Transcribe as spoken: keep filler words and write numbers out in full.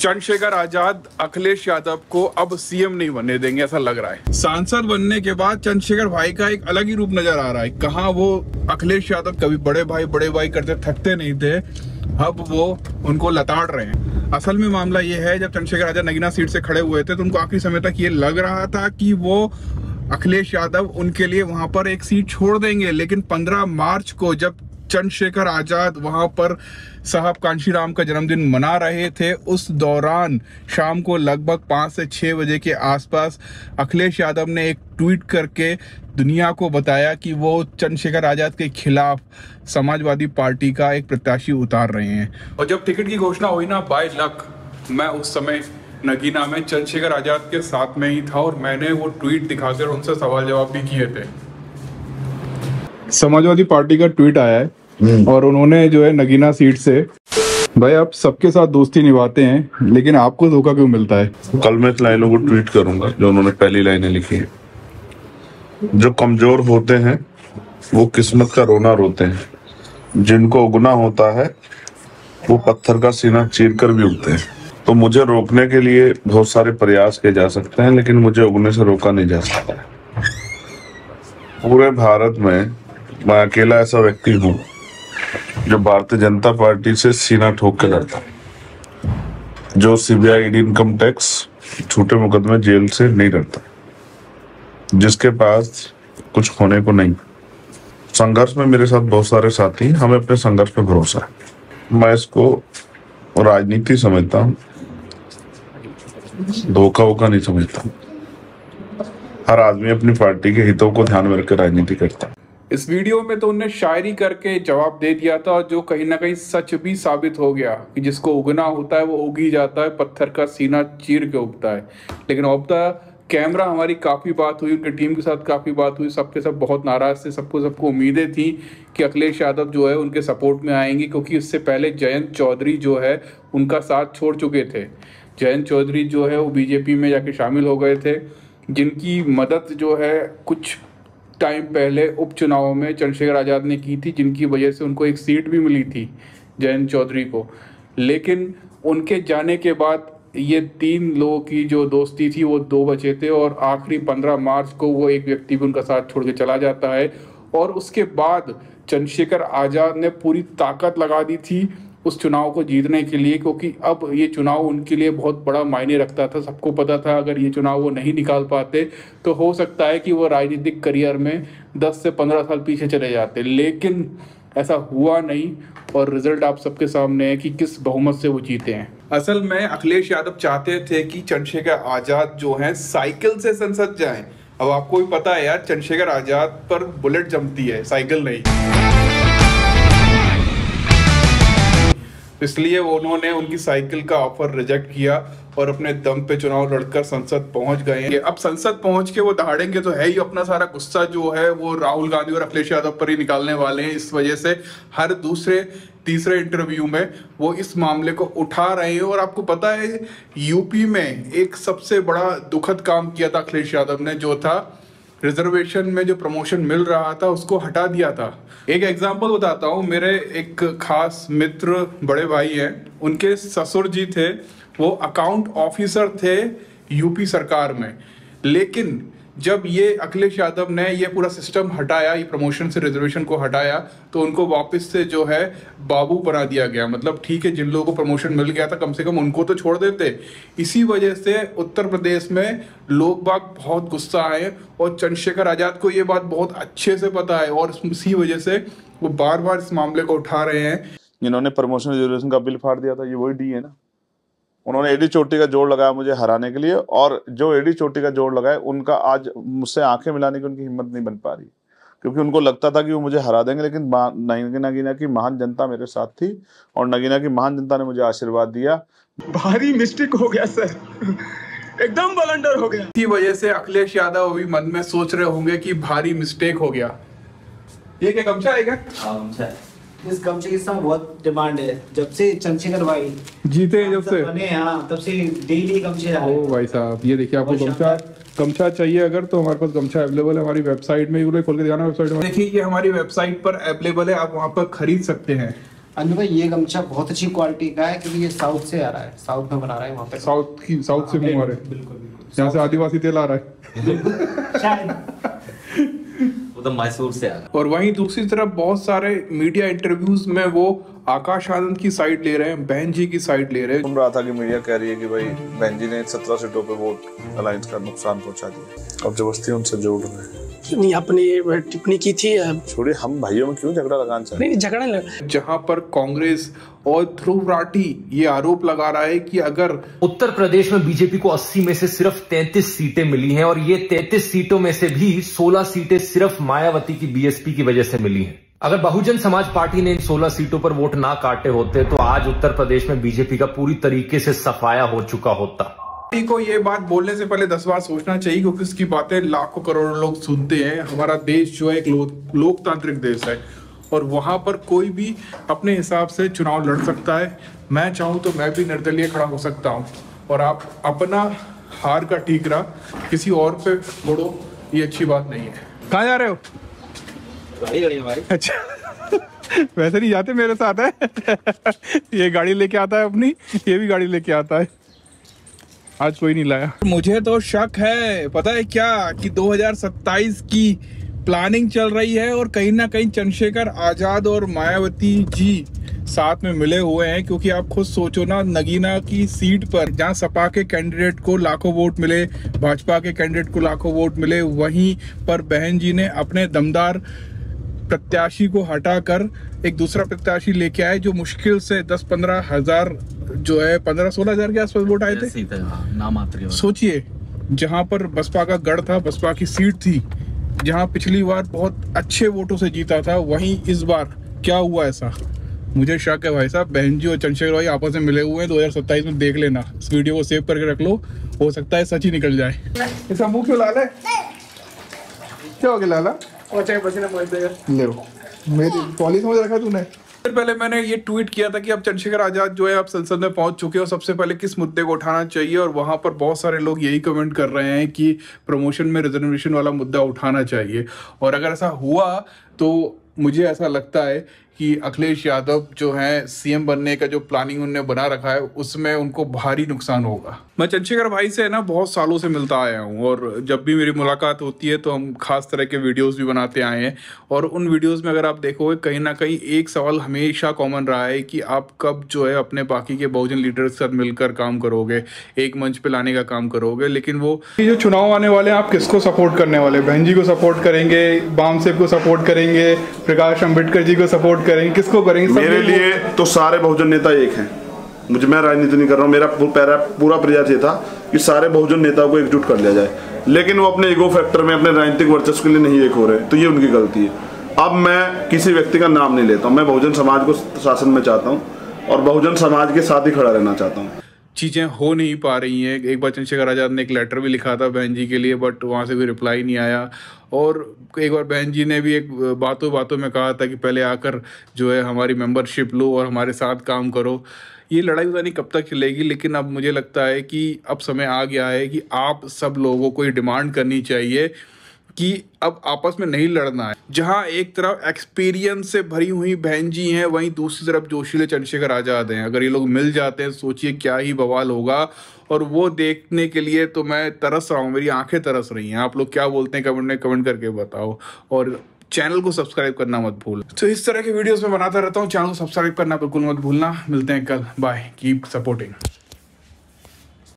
चंद्रशेखर आजाद अखिलेश यादव को अब सीएम नहीं बनने देंगे, ऐसा लग रहा है। सांसद बनने के बाद चंद्रशेखर भाई का एक अलग ही रूप नजर आ रहा है। कहाँ वो अखिलेश यादव कभी बड़े भाई बड़े भाई करते थकते नहीं थे, अब वो उनको लताड़ रहे हैं। असल में मामला ये है, जब चंद्रशेखर आजाद नगीना सीट से खड़े हुए थे तो उनको आखिरी समय तक ये लग रहा था कि वो अखिलेश यादव उनके लिए वहां पर एक सीट छोड़ देंगे, लेकिन पंद्रह मार्च को जब चंद्रशेखर आजाद वहां पर साहब कांशीराम का जन्मदिन मना रहे थे, उस दौरान शाम को लगभग पाँच से छः बजे के आसपास अखिलेश यादव ने एक ट्वीट करके दुनिया को बताया कि वो चंद्रशेखर आजाद के खिलाफ समाजवादी पार्टी का एक प्रत्याशी उतार रहे हैं। और जब टिकट की घोषणा हुई ना, बाय लक मैं उस समय नगीना में चंद्रशेखर आजाद के साथ में ही था और मैंने वो ट्वीट दिखाकर उनसे सवाल जवाब भी किए थे। समाजवादी पार्टी का ट्वीट आया है और उन्होंने जो है नगीना सीट से, भाई आप सबके साथ दोस्ती निभाते हैं लेकिन आपको धोखा क्यों मिलता है। कल मैं लाइनों को ट्वीट करूंगा जो उन्होंने पहली लाइनें लिखी है। जो कमजोर होते हैं वो किस्मत का रोना रोते हैं, जिनको उगना होता है वो पत्थर का सीना चीर कर भी उगते हैं। तो मुझे रोकने के लिए बहुत सारे प्रयास किए जा सकते हैं लेकिन मुझे उगने से रोका नहीं जा सकता। पूरे भारत में मैं अकेला ऐसा व्यक्ति हूँ जो भारतीय जनता पार्टी से सीना ठोक के लड़ता, जो सीबीआई ईडी इनकम टैक्स छोटे मुकदमे जेल से नहीं लड़ता, जिसके पास कुछ खोने को नहीं। संघर्ष में मेरे साथ बहुत सारे साथी, हमें अपने संघर्ष पे भरोसा है। मैं इसको राजनीति समझता हूँ, धोखा वोखा नहीं समझता। हर आदमी अपनी पार्टी के हितों को ध्यान में रखकर राजनीति करता है। इस वीडियो में तो उन्हें शायरी करके जवाब दे दिया था, जो कहीं ना कहीं सच भी साबित हो गया कि जिसको उगना होता है वो उगी जाता है, पत्थर का सीना चीर के उगता है। लेकिन ऑफ द कैमरा हमारी काफ़ी बात हुई, उनकी टीम के साथ काफ़ी बात हुई, सबके सब बहुत नाराज़ थे। सबको सबको उम्मीदें थी कि अखिलेश यादव जो है उनके सपोर्ट में आएंगे, क्योंकि उससे पहले जयंत चौधरी जो है उनका साथ छोड़ चुके थे। जयंत चौधरी जो है वो बीजेपी में जाके शामिल हो गए थे, जिनकी मदद जो है कुछ टाइम पहले उपचुनावों में चंद्रशेखर आज़ाद ने की थी, जिनकी वजह से उनको एक सीट भी मिली थी जयंत चौधरी को। लेकिन उनके जाने के बाद ये तीन लोगों की जो दोस्ती थी वो दो बचे थे और आखिरी पंद्रह मार्च को वो एक व्यक्ति भी उनका साथ छोड़ के चला जाता है। और उसके बाद चंद्रशेखर आज़ाद ने पूरी ताकत लगा दी थी उस चुनाव को जीतने के लिए, क्योंकि अब ये चुनाव उनके लिए बहुत बड़ा मायने रखता था। सबको पता था अगर ये चुनाव वो नहीं निकाल पाते तो हो सकता है कि वो राजनीतिक करियर में दस से पंद्रह साल पीछे चले जाते, लेकिन ऐसा हुआ नहीं और रिजल्ट आप सबके सामने है कि किस बहुमत से वो जीते हैं। असल में अखिलेश यादव चाहते थे कि चंद्रशेखर आज़ाद जो हैं साइकिल से संसद जाएं। अब आपको भी पता है यार, चंद्रशेखर आज़ाद पर बुलेट जमती है, साइकिल नहीं, इसलिए उन्होंने उनकी साइकिल का ऑफर रिजेक्ट किया और अपने दम पे चुनाव लड़कर संसद पहुंच गए। अब संसद पहुंच के वो दहाड़ेंगे तो है ही, अपना सारा गुस्सा जो है वो राहुल गांधी और अखिलेश यादव पर ही निकालने वाले हैं। इस वजह से हर दूसरे तीसरे इंटरव्यू में वो इस मामले को उठा रहे हैं। और आपको पता है, यूपी में एक सबसे बड़ा दुखद काम किया था अखिलेश यादव ने, जो था रिजर्वेशन में जो प्रमोशन मिल रहा था उसको हटा दिया था। एक एग्जांपल बताता हूँ, मेरे एक खास मित्र बड़े भाई हैं, उनके ससुर जी थे वो अकाउंट ऑफिसर थे यूपी सरकार में, लेकिन जब ये अखिलेश यादव ने ये पूरा सिस्टम हटाया, ये प्रमोशन से रिजर्वेशन को हटाया, तो उनको वापस से जो है बाबू बना दिया गया। मतलब ठीक है, जिन लोगों को प्रमोशन मिल गया था कम से कम उनको तो छोड़ देते। इसी वजह से उत्तर प्रदेश में लोग बाग बहुत गुस्सा आए और चंद्रशेखर आज़ाद को ये बात बहुत अच्छे से पता है और इसी वजह से वो बार बार इस मामले को उठा रहे हैं। जिन्होंने प्रमोशन रिजर्वेशन का बिल फाड़ दिया था, ये वही डी है ना, उन्होंने एडी चोटी का जोड़ लगाया मुझे हराने के लिए, और जो एडी चोटी का जोड़ लगाया उनका आज मुझसे आंखें मिलाने की उनकी हिम्मत नहीं बन पा रही, क्योंकि उनको लगता था कि वो मुझे हरा देंगे। लेकिन नगीना की महान जनता मेरे साथ थी और नगीना की महान जनता ने मुझे आशीर्वाद दिया। भारी मिस्टेक हो गया सर, एकदम बलंडर हो गया। इसी वजह से अखिलेश यादव भी मन में सोच रहे होंगे कि भारी मिस्टेक हो गया। ये क्या गमछा है क्या? इस गमछे की सब बहुत डिमांड है। जब से चंद्रशेखर भाई जीते हैं, जब से बने हाँ, तब से डेली गमछे आ रहे हैं। ओ भाई साहब, ये देखिए आपको गमछा गमछा चाहिए अगर, तो हमारे पास गमछा अवेलेबल है। हमारी वेबसाइट में खोल के दिखाना, वेबसाइट देखिए, ये हमारी वेबसाइट पर अवेलेबल है, आप वहाँ पर खरीद सकते हैं। अनु भाई ये गमछा बहुत अच्छी क्वालिटी का है क्योंकि ये साउथ से आ रहा है, साउथ में बना रहा है वहाँ पे, साउथ की साउथ से मंगवा रहे हैं, बिल्कुल यहाँ से आदिवासी तेल आ रहा है शायद वो तो मैसूर से आ रहा है। और वहीं दूसरी तरफ बहुत सारे मीडिया इंटरव्यूज में वो आकाश आनंद की साइड ले रहे हैं, बहन जी की साइड ले रहे हैं। सुन रहा था कि मीडिया कह रही है कि भाई बहन जी ने सत्रह सीटों पे वोट अलायंस का नुकसान पहुँचा दिया, अब जबरदस्ती उनसे जोड़ रहे हैं। नहीं आपने टिप्पणी की थी छोड़े, हम भाइयों में क्यों झगड़ा लगाना चाहते हैं? नहीं झगड़ा नहीं, जहां पर कांग्रेस और ध्रुव राठी ये आरोप लगा रहा है कि अगर उत्तर प्रदेश में बीजेपी को अस्सी में से सिर्फ तैंतीस सीटें मिली हैं और ये तैंतीस सीटों में से भी सोलह सीटें सिर्फ मायावती की बीएसपी की वजह से मिली हैं, अगर बहुजन समाज पार्टी ने इन सोलह सीटों पर वोट ना काटे होते तो आज उत्तर प्रदेश में बीजेपी का पूरी तरीके से सफाया हो चुका होता। को ये बात बोलने से पहले दस बार सोचना चाहिए क्योंकि इसकी बातें लाखों करोड़ों लोग सुनते हैं। हमारा देश जो है एक लोकतांत्रिक देश है और वहाँ पर कोई भी अपने हिसाब से चुनाव लड़ सकता है। मैं चाहूँ तो मैं भी निर्दलीय खड़ा हो सकता हूँ और आप अपना हार का ठीकरा किसी और पे बोलो, ये अच्छी बात नहीं है। कहाँ जा रहे हो? भाई अच्छा वैसे नहीं जाते मेरे साथ है ये गाड़ी लेके आता है अपनी, ये भी गाड़ी लेके आता है, आज कोई नहीं लाया। मुझे तो शक है, पता है क्या, कि दो हज़ार सत्ताईस की प्लानिंग चल रही है और कहीं ना कहीं चंद्रशेखर आजाद और मायावती जी साथ में मिले हुए हैं। क्योंकि आप खुद सोचो ना, नगीना की सीट पर जहां सपा के कैंडिडेट को लाखों वोट मिले, भाजपा के कैंडिडेट को लाखों वोट मिले, वहीं पर बहन जी ने अपने दमदार प्रत्याशी को हटाकर एक दूसरा प्रत्याशी लेके आए जो मुश्किल से दस पंद्रह हजार जो है पंद्रह सोलह हजार के आसपास वोट आए थे। सोचिए जहां पर बसपा का गढ़ था, बसपा की सीट थी जहां पिछली बार बहुत अच्छे वोटों से जीता था, वहीं इस बार क्या हुआ ऐसा। मुझे शक है भाई साहब, बहन जी और चंद्रशेखर भाई आपस में मिले हुए हैं दो हज़ार सत्ताईस में। देख लेना, इस वीडियो को सेव करके रख लो, हो सकता है सच ही निकल जाए। इसका मुँह क्यों लाल है? क्या हो गया लाला? ले मेरी पॉलिसी समझ रखा तूने। पहले मैंने ये ट्वीट किया था कि अब चंद्रशेखर आजाद जो है अब संसद में पहुंच चुके हैं और सबसे पहले किस मुद्दे को उठाना चाहिए, और वहां पर बहुत सारे लोग यही कमेंट कर रहे हैं कि प्रमोशन में रिजर्वेशन वाला मुद्दा उठाना चाहिए। और अगर ऐसा हुआ तो मुझे ऐसा लगता है कि अखिलेश यादव जो हैं सीएम बनने का जो प्लानिंग उनने बना रखा है उसमें उनको भारी नुकसान होगा। मैं चंद्रशेखर भाई से ना बहुत सालों से मिलता आया हूं और जब भी मेरी मुलाकात होती है तो हम खास तरह के वीडियोस भी बनाते आए हैं और उन वीडियोस में अगर आप देखोगे कहीं ना कहीं एक सवाल हमेशा कॉमन रहा है कि आप कब जो है अपने बाकी के बहुजन लीडर्स के साथ मिलकर काम करोगे, एक मंच पर लाने का काम करोगे। लेकिन वो जो चुनाव आने वाले हैं आप किसको सपोर्ट करने वाले? बहन जी को सपोर्ट करेंगे, बामसेफ को सपोर्ट करेंगे, प्रकाश अम्बेडकर जी को सपोर्ट करेंगे, किसको करेंगे? मेरे लिए तो सारे बहुजन नेता एक हैं। मुझे मैं राजनीति नहीं कर रहा हूँ, मेरा पूरा प्रयास ये था कि सारे बहुजन नेताओं को एकजुट कर लिया जाए, लेकिन वो अपने ईगो फैक्टर में अपने राजनीतिक वर्चस्व के लिए नहीं एक हो रहे, तो ये उनकी गलती है। अब मैं किसी व्यक्ति का नाम नहीं लेता हूँ, मैं बहुजन समाज को शासन में चाहता हूँ और बहुजन समाज के साथ ही खड़ा रहना चाहता हूँ। चीज़ें हो नहीं पा रही हैं। एक बार चंद्रशेखर आजाद ने एक लेटर भी लिखा था बहन जी के लिए, बट वहाँ से कोई रिप्लाई नहीं आया। और एक बार बहन जी ने भी एक बातों बातों में कहा था कि पहले आकर जो है हमारी मेंबरशिप लो और हमारे साथ काम करो। ये लड़ाई पता नहीं कब तक चलेगी, लेकिन अब मुझे लगता है कि अब समय आ गया है कि आप सब लोगों को ये डिमांड करनी चाहिए कि अब आपस में नहीं लड़ना है। जहां एक तरफ एक्सपीरियंस से भरी हुई बहन जी हैं, वहीं दूसरी तरफ जोशीले चंद्रशेखर आजाद हैं। अगर ये लोग मिल जाते हैं सोचिए क्या ही बवाल होगा, और वो देखने के लिए तो मैं तरस रहा हूँ, मेरी आंखें तरस रही हैं। आप लोग क्या बोलते हैं कमेंट में कमेंट करके बताओ और चैनल को सब्सक्राइब करना मत भूल। तो इस तरह के वीडियोस में बनाता रहता हूँ, चैनल को सब्सक्राइब करना बिल्कुल मत भूलना। मिलते हैं कल, बाय, कीप सपोर्टिंग।